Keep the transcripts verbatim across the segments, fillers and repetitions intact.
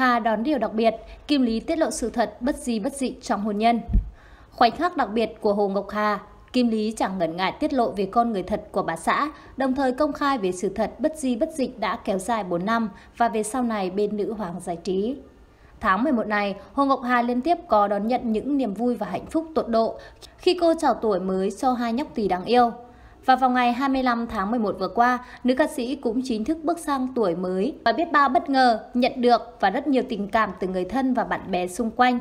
Hà đón điều đặc biệt, Kim Lý tiết lộ sự thật bất di bất dị trong hôn nhân. Khoảnh khắc đặc biệt của Hồ Ngọc Hà, Kim Lý chẳng ngần ngại tiết lộ về con người thật của bà xã, đồng thời công khai về sự thật bất di bất dịch đã kéo dài bốn năm và về sau này bên nữ hoàng giải trí. Tháng mười một này, Hồ Ngọc Hà liên tiếp có đón nhận những niềm vui và hạnh phúc tột độ khi cô chào tuổi mới cho hai nhóc tỳ đáng yêu. Và vào ngày hai mươi lăm tháng mười một vừa qua, nữ ca sĩ cũng chính thức bước sang tuổi mới và biết bao bất ngờ nhận được và rất nhiều tình cảm từ người thân và bạn bè xung quanh.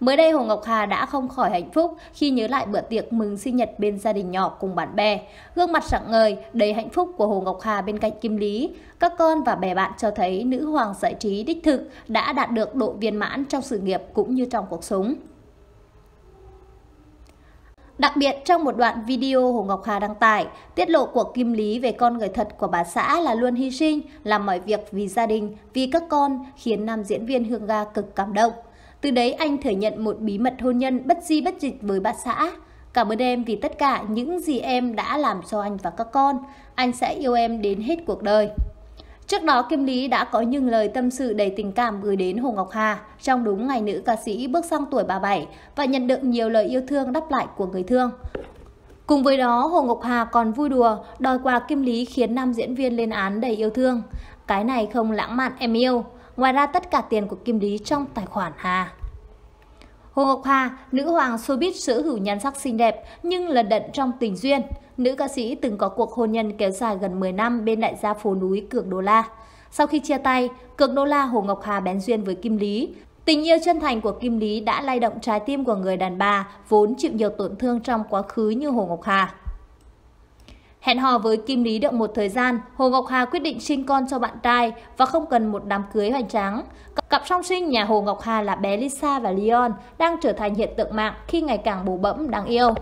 Mới đây, Hồ Ngọc Hà đã không khỏi hạnh phúc khi nhớ lại bữa tiệc mừng sinh nhật bên gia đình nhỏ cùng bạn bè. Gương mặt rạng ngời, đầy hạnh phúc của Hồ Ngọc Hà bên cạnh Kim Lý, các con và bè bạn cho thấy nữ hoàng giải trí đích thực đã đạt được độ viên mãn trong sự nghiệp cũng như trong cuộc sống. Đặc biệt, trong một đoạn video Hồ Ngọc Hà đăng tải, tiết lộ của Kim Lý về con người thật của bà xã là luôn hy sinh, làm mọi việc vì gia đình, vì các con, khiến nam diễn viên Hương Ga cực cảm động. Từ đấy anh thừa nhận một bí mật hôn nhân bất di bất dịch với bà xã. Cảm ơn em vì tất cả những gì em đã làm cho anh và các con. Anh sẽ yêu em đến hết cuộc đời. Trước đó, Kim Lý đã có những lời tâm sự đầy tình cảm gửi đến Hồ Ngọc Hà trong đúng ngày nữ ca sĩ bước sang tuổi ba mươi bảy và nhận được nhiều lời yêu thương đáp lại của người thương. Cùng với đó, Hồ Ngọc Hà còn vui đùa đòi quà Kim Lý khiến nam diễn viên lên án đầy yêu thương. Cái này không lãng mạn em yêu. Ngoài ra tất cả tiền của Kim Lý trong tài khoản Hà. Hồ Ngọc Hà, nữ hoàng showbiz sở hữu nhan sắc xinh đẹp nhưng lận đận trong tình duyên. Nữ ca sĩ từng có cuộc hôn nhân kéo dài gần mười năm bên đại gia phố núi Cường Đô La. Sau khi chia tay, Cường Đô La Hồ Ngọc Hà bén duyên với Kim Lý. Tình yêu chân thành của Kim Lý đã lay động trái tim của người đàn bà vốn chịu nhiều tổn thương trong quá khứ như Hồ Ngọc Hà. Hẹn hò với Kim Lý được một thời gian, Hồ Ngọc Hà quyết định sinh con cho bạn trai và không cần một đám cưới hoành tráng. Cặp song sinh nhà Hồ Ngọc Hà là bé Lisa và Leon đang trở thành hiện tượng mạng khi ngày càng bù bẫm đáng yêu.